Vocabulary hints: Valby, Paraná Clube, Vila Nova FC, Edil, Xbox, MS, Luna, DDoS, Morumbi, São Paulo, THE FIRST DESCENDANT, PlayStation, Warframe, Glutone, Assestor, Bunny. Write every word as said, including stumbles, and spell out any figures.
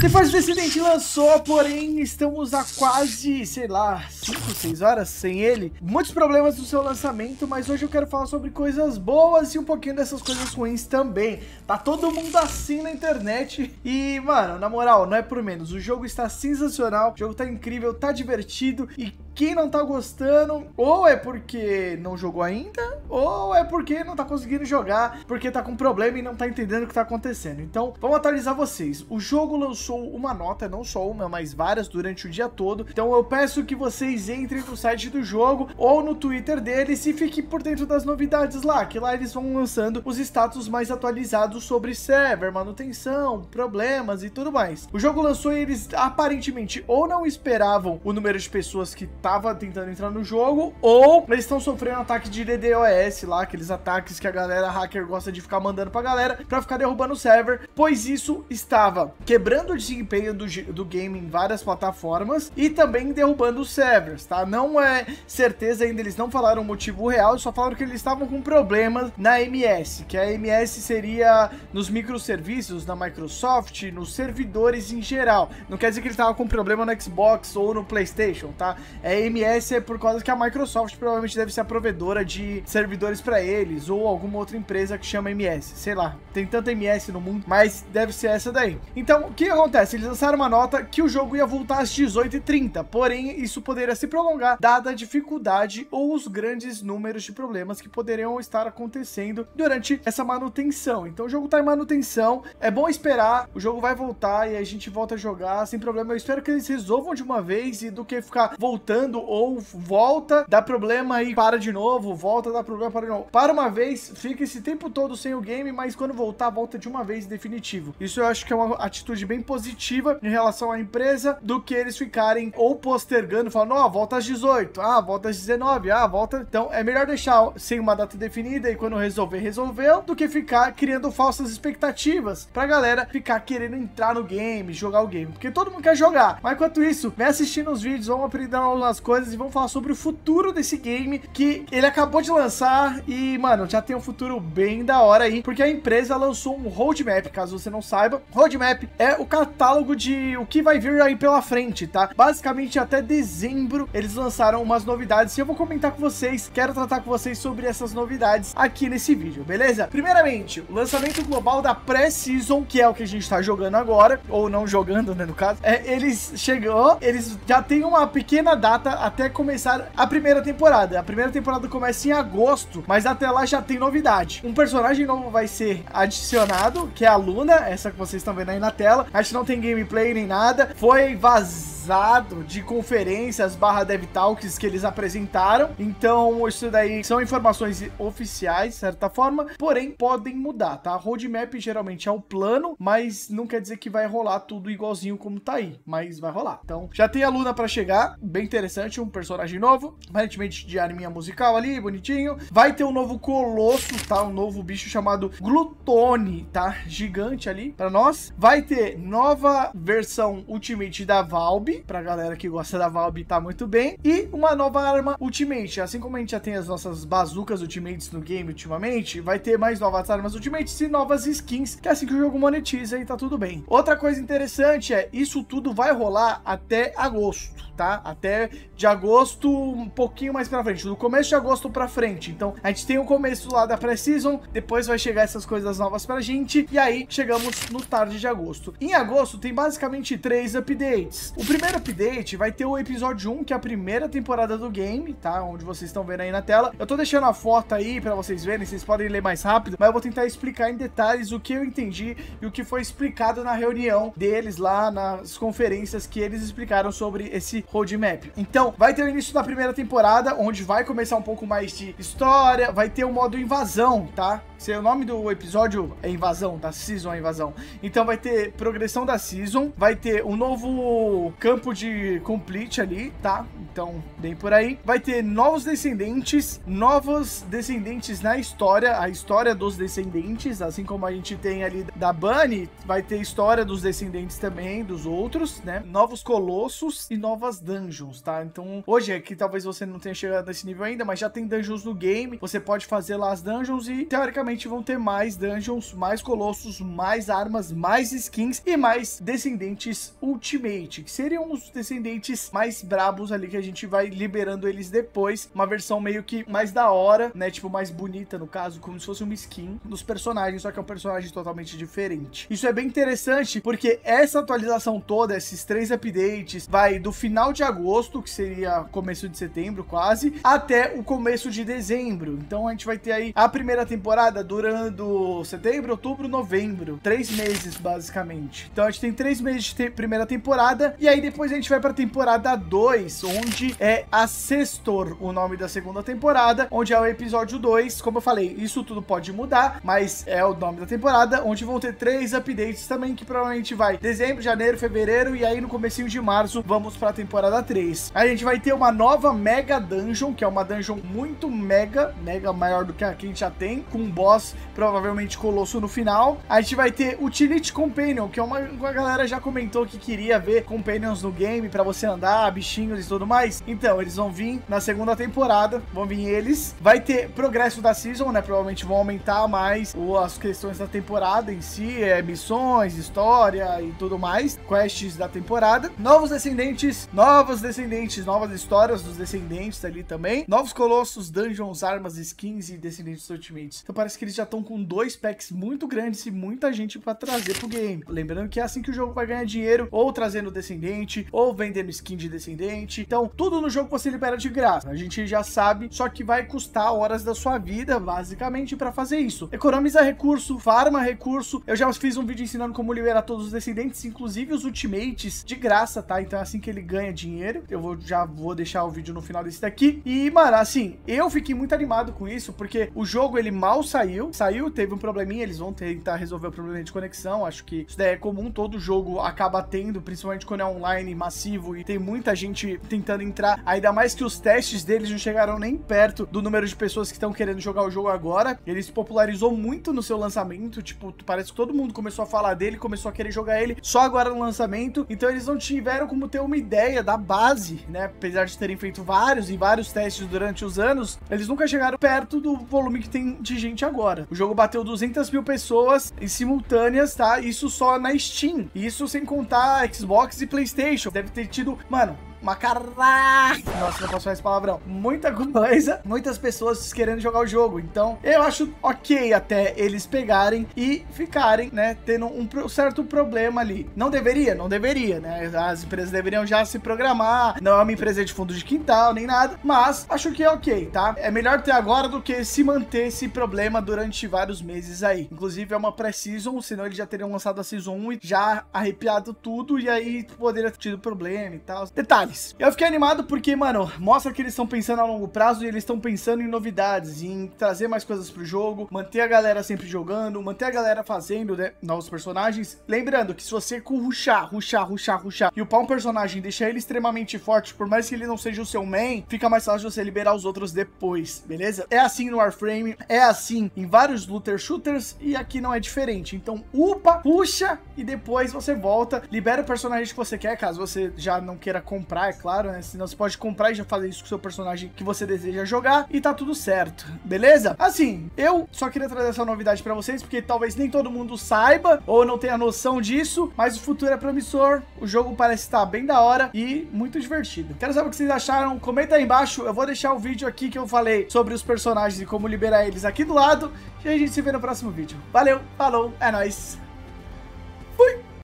The First Descendant lançou, porém estamos há quase, sei lá, cinco, seis horas sem ele. Muitos problemas do seu lançamento, mas hoje eu quero falar sobre coisas boas e um pouquinho dessas coisas ruins também. Tá todo mundo assim na internet e, mano, na moral, não é por menos. O jogo está sensacional, o jogo tá incrível, tá divertido e quem não tá gostando, ou é porque não jogou ainda, ou é porque não tá conseguindo jogar, porque tá com problema e não tá entendendo o que tá acontecendo. Então, vamos atualizar vocês. O jogo lançou uma nota, não só uma, mas várias durante o dia todo. Então eu peço que vocês entrem no site do jogo ou no Twitter deles e fiquem por dentro das novidades lá, que lá eles vão lançando os status mais atualizados sobre server, manutenção, problemas e tudo mais. O jogo lançou e eles aparentemente ou não esperavam o número de pessoas que tava tentando entrar no jogo, ou eles estão sofrendo ataque de DDoS lá, aqueles ataques que a galera hacker gosta de ficar mandando pra galera, pra ficar derrubando o server, pois isso estava quebrando o desempenho do, do game em várias plataformas e também derrubando os servers, tá? Não é certeza ainda, eles não falaram o motivo real, só falaram que eles estavam com problemas na M S, que a M S seria nos microserviços, na Microsoft, nos servidores em geral. Não quer dizer que eles estavam com problema no Xbox ou no PlayStation, tá? É M S é por causa que a Microsoft provavelmente deve ser a provedora de servidores para eles, ou alguma outra empresa que chama M S, sei lá, tem tanta M S no mundo, mas deve ser essa daí. Então o que acontece, eles lançaram uma nota que o jogo ia voltar às dezoito e trinta, porém isso poderia se prolongar, dada a dificuldade ou os grandes números de problemas que poderiam estar acontecendo durante essa manutenção. Então o jogo tá em manutenção, é bom esperar, o jogo vai voltar e a gente volta a jogar sem problema. Eu espero que eles resolvam de uma vez, e do que ficar voltando ou volta, dá problema e para de novo, volta, dá problema, para de novo. Para uma vez, fica esse tempo todo sem o game, mas quando voltar, volta de uma vez definitivo. Isso eu acho que é uma atitude bem positiva em relação à empresa, do que eles ficarem ou postergando, falando, ó, oh, volta às dezoito, ah, volta às dezenove, ah, volta. Então é melhor deixar sem uma data definida e quando resolver, resolveu, do que ficar criando falsas expectativas pra galera ficar querendo entrar no game, jogar o game, porque todo mundo quer jogar. Mas enquanto isso, vem assistindo os vídeos, vamos aprender a as coisas e vamos falar sobre o futuro desse game, que ele acabou de lançar e, mano, já tem um futuro bem da hora aí, porque a empresa lançou um roadmap, caso você não saiba. Roadmap é o catálogo de o que vai vir aí pela frente, tá? Basicamente até dezembro eles lançaram umas novidades e eu vou comentar com vocês, quero tratar com vocês sobre essas novidades aqui nesse vídeo, beleza? Primeiramente, o lançamento global da pré-season, que é o que a gente tá jogando agora, ou não jogando, né, no caso, é, eles chegou, eles já tem uma pequena data até começar a primeira temporada. A primeira temporada começa em agosto, mas até lá já tem novidade. Um personagem novo vai ser adicionado, que é a Luna, essa que vocês estão vendo aí na tela. A gente não tem gameplay nem nada, foi vazado de conferências barra dev talks que eles apresentaram. Então isso daí são informações oficiais, de certa forma, porém podem mudar, tá? Roadmap geralmente é o plano, mas não quer dizer que vai rolar tudo igualzinho como tá aí, mas vai rolar. Então já tem a Luna pra chegar, bem interessante, um personagem novo, aparentemente de arminha musical ali, bonitinho. Vai ter um novo colosso, tá? Um novo bicho chamado Glutone, tá? Gigante ali pra nós. Vai ter nova versão Ultimate da Valby, pra galera que gosta da Valby, tá muito bem. E uma nova arma Ultimate. Assim como a gente já tem as nossas bazucas Ultimates no game ultimamente, vai ter mais novas armas Ultimates e novas skins, que é assim que o jogo monetiza e tá tudo bem. Outra coisa interessante é, isso tudo vai rolar até agosto, tá? Até de agosto, um pouquinho mais pra frente, do começo de agosto pra frente. Então a gente tem o começo lá da pré-season, depois vai chegar essas coisas novas pra gente, e aí chegamos no tarde de agosto. Em agosto tem basicamente três updates. O primeiro Primeiro update vai ter o episódio um, que é a primeira temporada do game, tá? Onde vocês estão vendo aí na tela. Eu tô deixando a foto aí pra vocês verem, vocês podem ler mais rápido, mas eu vou tentar explicar em detalhes o que eu entendi e o que foi explicado na reunião deles lá, nas conferências que eles explicaram sobre esse roadmap. Então, vai ter o início da primeira temporada, onde vai começar um pouco mais de história, vai ter o modo invasão, tá? Se o nome do episódio é invasão, tá? Season é invasão. Então vai ter progressão da season, vai ter um novo campo campo de complete ali, tá? Então, bem por aí. Vai ter novos descendentes, novos descendentes na história, a história dos descendentes, assim como a gente tem ali da Bunny, vai ter história dos descendentes também, dos outros, né? Novos colossos e novas dungeons, tá? Então, hoje aqui talvez você não tenha chegado nesse nível ainda, mas já tem dungeons no game, você pode fazer lá as dungeons e, teoricamente, vão ter mais dungeons, mais colossos, mais armas, mais skins e mais descendentes ultimate, que seriam os descendentes mais brabos ali, que a gente vai liberando eles depois, uma versão meio que mais da hora, né, tipo mais bonita no caso, como se fosse uma skin dos personagens, só que é um personagem totalmente diferente. Isso é bem interessante, porque essa atualização toda, esses três updates, vai do final de agosto, que seria começo de setembro quase, até o começo de dezembro. Então a gente vai ter aí a primeira temporada durando setembro, outubro, novembro, três meses basicamente. Então a gente tem três meses de te- primeira temporada, e aí depois a gente vai pra temporada dois, onde é Assestor, o nome da segunda temporada, onde é o episódio dois, como eu falei, isso tudo pode mudar, mas é o nome da temporada, onde vão ter três updates também, que provavelmente vai dezembro, janeiro, fevereiro, e aí no comecinho de março vamos pra temporada três. Aí a gente vai ter uma nova Mega Dungeon, que é uma dungeon muito mega, mega maior do que a que a gente já tem, com um boss, provavelmente colosso no final. A gente vai ter Utility Companion, que é uma, uma galera já comentou que queria ver Companions no game, pra você andar, bichinhos e tudo mais. Então, eles vão vir na segunda temporada, vão vir eles. Vai ter progresso da Season, né? Provavelmente vão aumentar mais o, as questões da temporada em si, é, missões, história e tudo mais, quests da temporada. Novos descendentes, novos descendentes, novas histórias dos descendentes ali também. Novos colossos, dungeons, armas, skins e descendentes ultimates. Então parece que eles já estão com dois packs muito grandes e muita gente pra trazer pro game. Lembrando que é assim que o jogo vai ganhar dinheiro, ou trazendo descendente, ou vendendo skin de descendente. Então tudo no jogo você libera de graça, a gente já sabe, só que vai custar horas da sua vida, basicamente, pra fazer isso. Economiza recurso, farma recurso. Eu já fiz um vídeo ensinando como liberar todos os descendentes, inclusive os ultimates, de graça, tá? Então é assim que ele ganha dinheiro. Eu vou, já vou deixar o vídeo no final desse daqui. E, mano, assim, eu fiquei muito animado com isso, porque o jogo, ele mal saiu. Saiu, teve um probleminha, eles vão tentar resolver o problema de conexão. Acho que isso daí é comum, todo jogo acaba tendo, principalmente quando é online, massivo, e tem muita gente tentando entrar. Ainda mais que os testes deles não chegaram nem perto do número de pessoas que estão querendo jogar o jogo agora. Ele se popularizou muito no seu lançamento, tipo, parece que todo mundo começou a falar dele, começou a querer jogar ele só agora no lançamento. Então eles não tiveram como ter uma ideia da base, né? Apesar de terem feito vários e vários testes durante os anos, eles nunca chegaram perto do volume que tem de gente agora. O jogo bateu duzentas mil pessoas em simultâneas, tá? Isso só na Steam. Isso sem contar Xbox e PlayStation. Deve ter tido, mano, uma caralho, nossa, não posso falar esse palavrão, muita coisa, muitas pessoas querendo jogar o jogo. Então eu acho ok até eles pegarem e ficarem, né, tendo um certo problema ali. Não deveria, não deveria, né, as empresas deveriam já se programar, não é uma empresa de fundo de quintal, nem nada, mas acho que é ok, tá? É melhor ter agora do que se manter esse problema durante vários meses aí. Inclusive é uma pré-season, senão eles já teriam lançado a Season um e já arrepiado tudo, e aí poderia ter tido problema e tal. Detalhe, eu fiquei animado porque, mano, mostra que eles estão pensando a longo prazo, e eles estão pensando em novidades, em trazer mais coisas pro jogo, manter a galera sempre jogando, manter a galera fazendo, né, novos personagens. Lembrando que se você rushar, rushar, rushar, rushar e upar um personagem, deixar ele extremamente forte, por mais que ele não seja o seu main, fica mais fácil você liberar os outros depois, beleza? É assim no Warframe, é assim em vários looter shooters, e aqui não é diferente. Então upa, puxa, e depois você volta, libera o personagem que você quer, caso você já não queira comprar, é claro, né? Senão você pode comprar e já fazer isso com o seu personagem que você deseja jogar, e tá tudo certo, beleza? Assim, eu só queria trazer essa novidade pra vocês, porque talvez nem todo mundo saiba ou não tenha noção disso, mas o futuro é promissor, o jogo parece estar bem da hora e muito divertido. Quero saber o que vocês acharam, comenta aí embaixo, eu vou deixar o vídeo aqui que eu falei sobre os personagens e como liberar eles aqui do lado, e a gente se vê no próximo vídeo. Valeu, falou, é nóis!